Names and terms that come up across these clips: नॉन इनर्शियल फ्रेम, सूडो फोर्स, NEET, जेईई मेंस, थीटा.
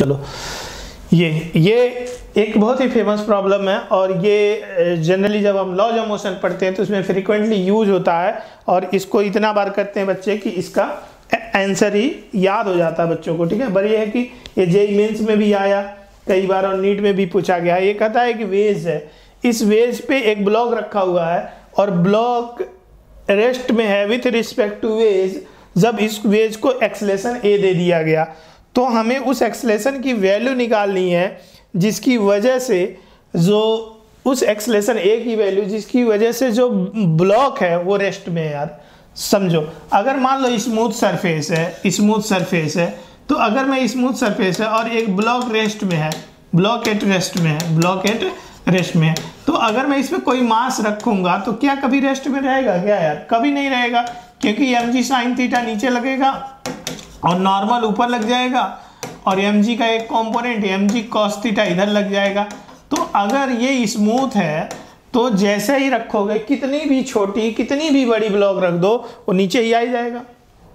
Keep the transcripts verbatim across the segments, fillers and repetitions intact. चलो ये ये एक बहुत ही फेमस प्रॉब्लम है और ये जनरली जब हम लॉ ऑफ मोशन पढ़ते हैं तो इसमें फ्रिक्वेंटली यूज होता है और इसको इतना बार करते हैं बच्चे कि इसका आंसर ही याद हो जाता है बच्चों को। ठीक है, पर ये है कि ये जेईई मेंस में भी आया कई बार और नीट में भी पूछा गया। ये कहता है कि वेज है, इस वेज पे एक ब्लॉक रखा हुआ है और ब्लॉक रेस्ट में है विथ रिस्पेक्ट टू वेज। जब इस वेज को एक्सेलेरेशन ए दे दिया गया तो हमें उस एक्सेलेरेशन की वैल्यू निकालनी है जिसकी वजह से जो उस एक्सेलेरेशन ए की वैल्यू जिसकी वजह से जो ब्लॉक है वो रेस्ट में है। यार समझो, अगर मान लो स्मूथ सरफेस है, स्मूथ सरफेस है तो अगर मैं स्मूथ सरफेस है और एक ब्लॉक रेस्ट में है, ब्लॉक एट रेस्ट में है, ब्लॉक एट रेस्ट में है, तो अगर मैं इसमें कोई मास रखूंगा तो क्या कभी रेस्ट में रहेगा क्या यार? कभी नहीं रहेगा, क्योंकि एम जी साइन थीटा नीचे लगेगा और नॉर्मल ऊपर लग जाएगा और एम जी का एक component M G cos थीटा इधर लग जाएगा। तो अगर ये स्मूथ है तो जैसे ही रखोगे कितनी भी छोटी कितनी भी बड़ी ब्लॉक रख दो वो नीचे ही आ ही जाएगा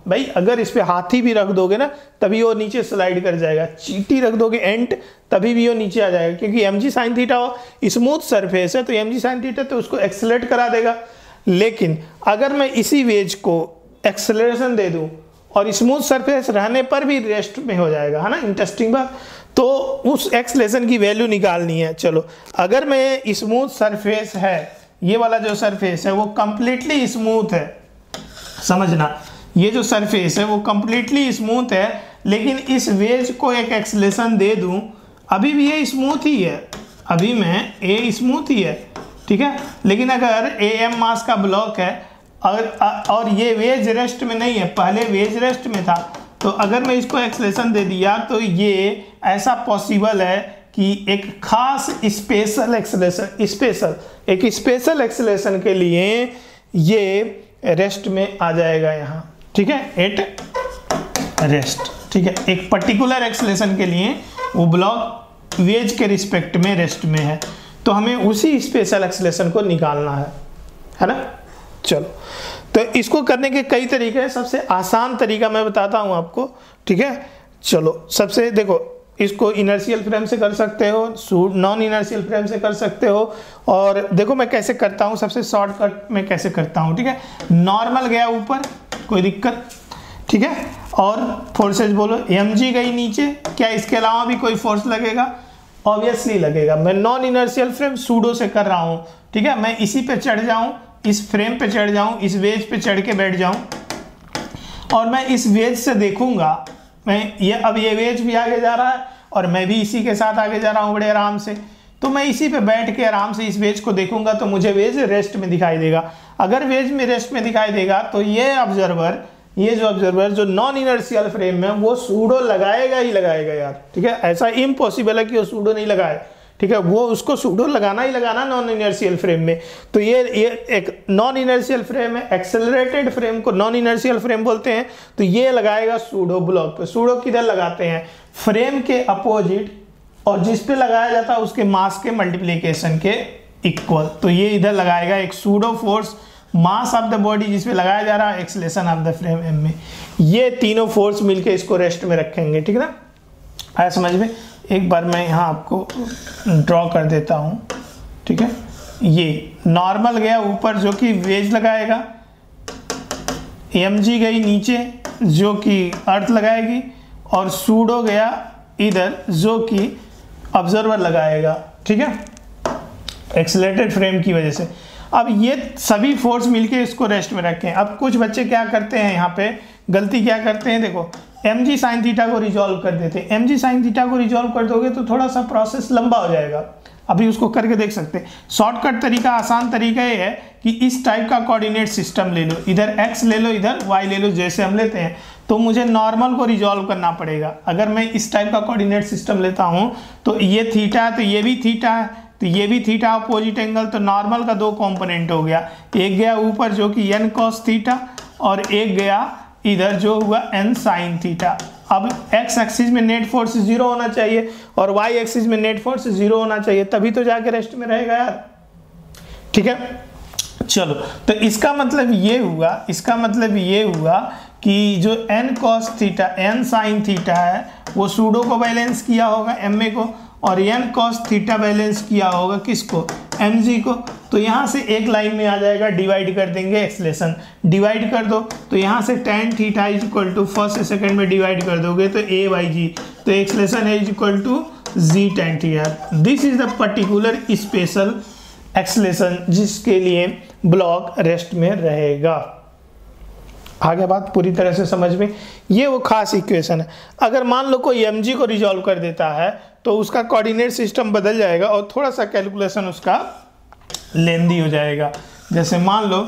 भाई। अगर इस पर हाथी भी रख दोगे ना तभी वो नीचे स्लाइड कर जाएगा, चीटी रख दोगे एंट तभी भी वो नीचे आ जाएगा, क्योंकि एम जी साइन थीटा स्मूथ सरफेस है तो एम जी साइन थीटा तो उसको एक्सेलरेट करा देगा। लेकिन अगर मैं इसी वेज को एक्सेलरेशन दे दूँ और स्मूथ सरफेस रहने पर भी रेस्ट में हो जाएगा, है ना? इंटरेस्टिंग बात। तो उस एक्सेलेरेशन की वैल्यू निकालनी है। चलो, अगर मैं स्मूथ सरफेस है, ये वाला जो सरफेस है वो कम्प्लीटली स्मूथ है, समझना ये जो सरफेस है वो कम्प्लीटली स्मूथ है, लेकिन इस वेज को एक एक्सेलेरेशन दे दूं, अभी भी ये स्मूथ ही है, अभी मैं ए स्मूथ ही है, ठीक है। लेकिन अगर ए एम मास का ब्लॉक है और और ये वेज रेस्ट में नहीं है, पहले वेज रेस्ट में था, तो अगर मैं इसको एक्सेलेरेशन दे दिया तो ये ऐसा पॉसिबल है कि एक खास स्पेशल एक्सेलेरेशन स्पेशल एक स्पेशल एक्सेलेरेशन के लिए ये रेस्ट में आ जाएगा यहाँ, ठीक है, एट रेस्ट, ठीक है। एक पर्टिकुलर एक्सेलेरेशन के लिए वो ब्लॉक वेज के रिस्पेक्ट में रेस्ट में है तो हमें उसी स्पेशल एक्सेलेरेशन को निकालना है, है ना? चलो, तो इसको करने के कई तरीके हैं। सबसे आसान तरीका मैं बताता हूं आपको, ठीक है। चलो, सबसे देखो, इसको इनर्शियल फ्रेम से कर सकते हो, नॉन इनर्शियल फ्रेम से कर सकते हो, और देखो मैं कैसे करता हूं, सबसे शॉर्टकट में कैसे करता हूं, ठीक है। नॉर्मल गया ऊपर, कोई दिक्कत, ठीक है, और फोर्सेज बोलो, एम जी गई नीचे, क्या इसके अलावा भी कोई फोर्स लगेगा? ऑब्वियसली लगेगा। मैं नॉन इनर्शियल फ्रेम सूडो से कर रहा हूँ, ठीक है। मैं इसी पे चढ़ जाऊँ, इस फ्रेम पे चढ़ जाऊं, इस वेज पे चढ़ के बैठ जाऊं और मैं इस वेज से देखूंगा, मैं ये अब ये वेज भी आगे जा रहा है और मैं भी इसी के साथ आगे जा रहा हूं बड़े आराम से, तो मैं इसी पे बैठ के आराम से इस वेज को देखूंगा तो मुझे वेज रेस्ट में दिखाई देगा। अगर वेज में रेस्ट में दिखाई देगा तो ये ऑब्जर्वर ये जो ऑब्जर्वर जो नॉन इनर्शियल फ्रेम में वो सूडो लगाएगा ही लगाएगा यार, ठीक है। ऐसा इम्पॉसिबल है कि वो सूडो नहीं लगाए, ठीक है, वो उसको सूडो लगाना ही लगाना नॉन इनर्शियल फ्रेम में। तो ये ये एक नॉन इनर्शियल फ्रेम है, एक्सेलरेटेड फ्रेम को नॉन इनर्शियल फ्रेम बोलते हैं, तो ये लगाएगा सूडो ब्लॉक पे। सूडो किधर लगाते हैं? फ्रेम के अपोजिट और जिस पे लगाया जाता है उसके मास के मल्टीप्लीकेशन के इक्वल। तो ये इधर लगाएगा एक सूडो फोर्स, mass of the body जिस पे लगाया जा रहा है, acceleration of the frame M में, ये तीनों फोर्स मिलके इसको रेस्ट में रखेंगे, ठीक है ना? आया समझ में? एक बार मैं यहाँ आपको ड्रॉ कर देता हूँ, ठीक है। ये नॉर्मल गया ऊपर जो कि वेज लगाएगा, एम जी गई नीचे जो कि अर्थ लगाएगी, और सूडो गया इधर जो कि ऑब्जर्वर लगाएगा, ठीक है, एक्सेलरेटेड फ्रेम की वजह से। अब ये सभी फोर्स मिलके इसको रेस्ट में रखें। अब कुछ बच्चे क्या करते हैं यहाँ पे, गलती क्या करते हैं, देखो एम जी साइन थीटा को रिजॉल्व कर देते हैं। एम जी साइन थीटा को रिजॉल्व कर दोगे तो थोड़ा सा प्रोसेस लंबा हो जाएगा, अभी उसको करके देख सकते हैं। शॉर्टकट तरीका, आसान तरीका ये है कि इस टाइप का कोऑर्डिनेट सिस्टम ले लो, इधर x ले लो, इधर y ले लो, जैसे हम लेते हैं। तो मुझे नॉर्मल को रिजॉल्व करना पड़ेगा। अगर मैं इस टाइप का कोऑर्डिनेट सिस्टम लेता हूँ तो ये थीटा है, तो ये भी थीटा है, तो ये भी थीटा अपोजिट एंगल, तो नॉर्मल का दो कॉम्पोनेंट हो गया, एक गया ऊपर जो कि एन कॉस थीटा और एक गया इधर जो हुआ एन साइन थीटा। अब एक्स एक्सिस में नेट फोर्स जीरो होना चाहिए और वाई एक्सिस में नेट फोर्स जीरो होना चाहिए, तभी तो जाके रेस्ट में रहेगा यार, ठीक है। चलो, तो इसका मतलब ये हुआ इसका मतलब ये हुआ कि जो N cos थीटा N sine थीटा है वो सूडो को बैलेंस किया होगा एम ए को, और एन कॉस थीटा बैलेंस किया होगा किसको, एम जी को। तो यहाँ से एक लाइन में आ जाएगा, डिवाइड कर देंगे एक्सलेशन, डिवाइड कर दो तो यहाँ से tan थीटा is equal to first से सेकेंड में डिवाइड कर दोगे तो ए बाई जी, तो acceleration is equal to G tan थीटा। This is the particular special acceleration जिसके लिए ब्लॉक रेस्ट में रहेगा। आगे बात पूरी तरह से समझ में, ये वो खास इक्वेशन है। अगर मान लो कोई एम जी को रिजॉल्व कर देता है तो उसका कोऑर्डिनेट सिस्टम बदल जाएगा और थोड़ा सा कैलकुलेशन उसका लेंदी हो जाएगा। जैसे मान लो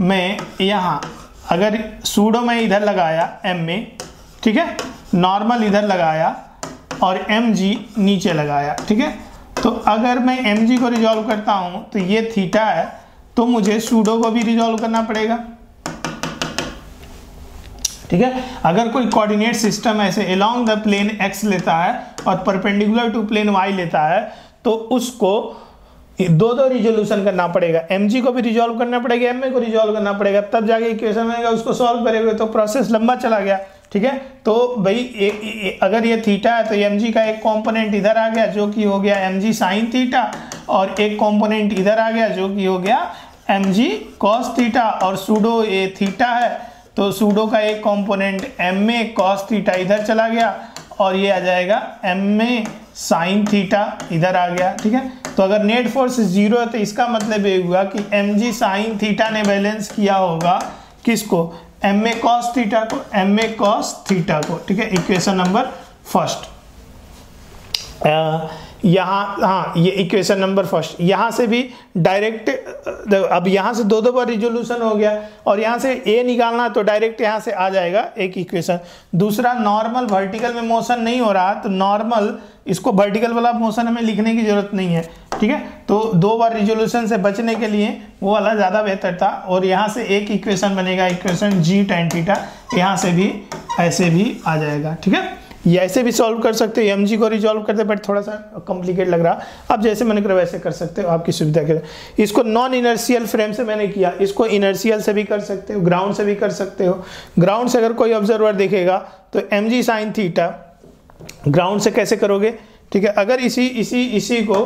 मैं यहाँ अगर सूडो में इधर लगाया एम में, ठीक है, नॉर्मल इधर लगाया और एम जी नीचे लगाया, ठीक है। तो अगर मैं एम जी को रिजॉल्व करता हूँ तो ये थीटा है, तो मुझे सूडो को भी रिजॉल्व करना पड़ेगा, ठीक है। अगर कोई कोऑर्डिनेट सिस्टम ऐसे अलोंग द प्लेन एक्स लेता है और परपेंडिकुलर टू प्लेन वाई लेता है तो उसको दो दो रिजोल्यूशन करना पड़ेगा, एम जी को भी रिजॉल्व करना पड़ेगा, एम ए को रिजॉल्व करना पड़ेगा, तब जाके इक्वेशन बनेगा, उसको सॉल्व करेंगे तो प्रोसेस लंबा चला गया, ठीक है। तो भाई अगर ये थीटा है तो एम जी का एक कॉम्पोनेंट इधर आ गया जो कि हो गया एम जी साइन थीटा, और एक कॉम्पोनेंट इधर आ गया जो कि हो गया एम जी कॉस थीटा, और सूडो ये थीटा है तो सूडो का एक component M A cos थीटा इधर चला गया और ये आ जाएगा एम ए साइन थीटा इधर आ गया, ठीक है। तो अगर नेट फोर्स जीरो है तो इसका मतलब ये हुआ कि एम जी साइन थीटा ने बैलेंस किया होगा किसको, एम ए कॉस थीटा को, एम ए कॉस थीटा को, ठीक है। इक्वेशन नंबर फर्स्ट यहाँ, हाँ ये इक्वेशन नंबर फर्स्ट। यहाँ से भी डायरेक्ट, अब यहाँ से दो दो बार रिजोल्यूशन हो गया और यहाँ से ए निकालना तो डायरेक्ट यहाँ से आ जाएगा एक इक्वेशन। दूसरा, नॉर्मल वर्टिकल में मोशन नहीं हो रहा तो नॉर्मल, इसको वर्टिकल वाला मोशन हमें लिखने की जरूरत नहीं है, ठीक है। तो दो बार रिजोल्यूशन से बचने के लिए वो वाला ज़्यादा बेहतर था। और यहाँ से एक इक्वेशन बनेगा, इक्वेशन जी टेन थीटा, यहाँ से भी ऐसे भी आ जाएगा, ठीक है। ये ऐसे भी सॉल्व कर सकते हो, एम जी को रिजॉल्व करते हैं, बट थोड़ा सा कॉम्प्लिकेट लग रहा। आप जैसे मैंने करा वैसे कर सकते हो आपकी सुविधा के। इसको नॉन इनर्शियल फ्रेम से मैंने किया, इसको इनर्शियल से भी कर सकते हो, ग्राउंड से भी कर सकते हो। ग्राउंड से अगर कोई ऑब्जर्वर देखेगा तो एम जी साइन थीटा ग्राउंड से कैसे करोगे, ठीक है। अगर इसी इसी इसी को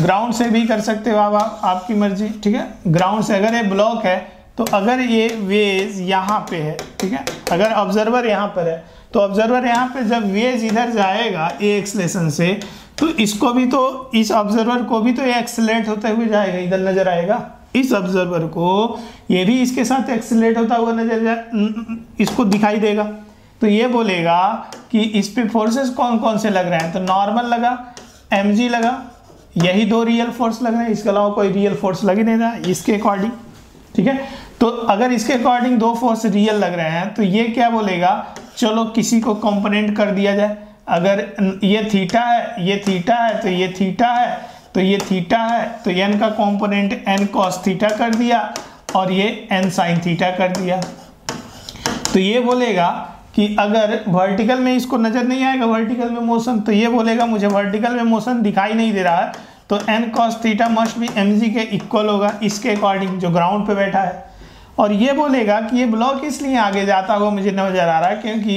ग्राउंड से भी कर सकते हो आप, आप आपकी मर्जी, ठीक है। ग्राउंड से अगर ये ब्लॉक है तो अगर ये वेज यहाँ पे है, ठीक है, अगर ऑब्जर्वर यहाँ पर है तो ऑब्जर्वर यहाँ पे जब वेज इधर जाएगा ए एक्सलेशन से तो इसको भी, तो इस ऑब्जर्वर को भी तो ये एक्सलेट होते हुए जाएगा, इधर नजर आएगा। इस ऑब्जर्वर को ये भी इसके साथ एक्सलेट होता हुआ नजर, इसको दिखाई देगा। तो ये बोलेगा कि इस पे फोर्सेस कौन कौन से लग रहे हैं, तो नॉर्मल लगा, एम जी लगा, यही दो रियल फोर्स लग रहे हैं, इसके अलावा कोई रियल फोर्स लग ही नहीं रहा इसके अकॉर्डिंग, ठीक है। तो अगर इसके अकॉर्डिंग दो फोर्स रियल लग रहे हैं तो ये क्या बोलेगा, चलो किसी को कंपोनेंट कर दिया जाए। अगर ये थीटा है, ये थीटा है, तो ये थीटा है, तो ये थीटा है, तो एन का कंपोनेंट एन कॉस थीटा कर दिया और ये एन साइन थीटा कर दिया। तो ये बोलेगा कि अगर वर्टिकल में इसको नज़र नहीं आएगा, वर्टिकल में मोशन, तो ये बोलेगा मुझे वर्टिकल में मोशन दिखाई नहीं दे रहा है, तो एन कॉस थीटा मस्ट भी एम जी के इक्वल होगा इसके अकॉर्डिंग जो ग्राउंड पे बैठा है। और ये बोलेगा कि ये ब्लॉक इसलिए आगे जाता हुआ मुझे नजर आ रहा है क्योंकि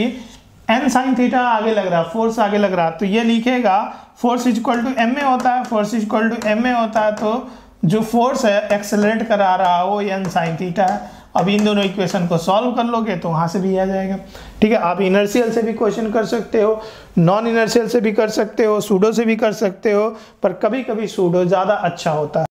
एन साइन थीटा आगे लग रहा, फोर्स आगे लग रहा, तो ये लिखेगा force equal to M A होता है, force equal to M A होता है, तो जो फोर्स है एक्सेलरेट करा रहा है वो एन साइन थीटा है। अब इन दोनों इक्वेशन को सॉल्व कर लोगे तो वहाँ से भी आ जाएगा, ठीक है। आप इनर्शियल से भी क्वेश्चन कर सकते हो, नॉन इनर्शियल से भी कर सकते हो, सूडो से भी कर सकते हो, पर कभी कभी सूडो ज़्यादा अच्छा होता है।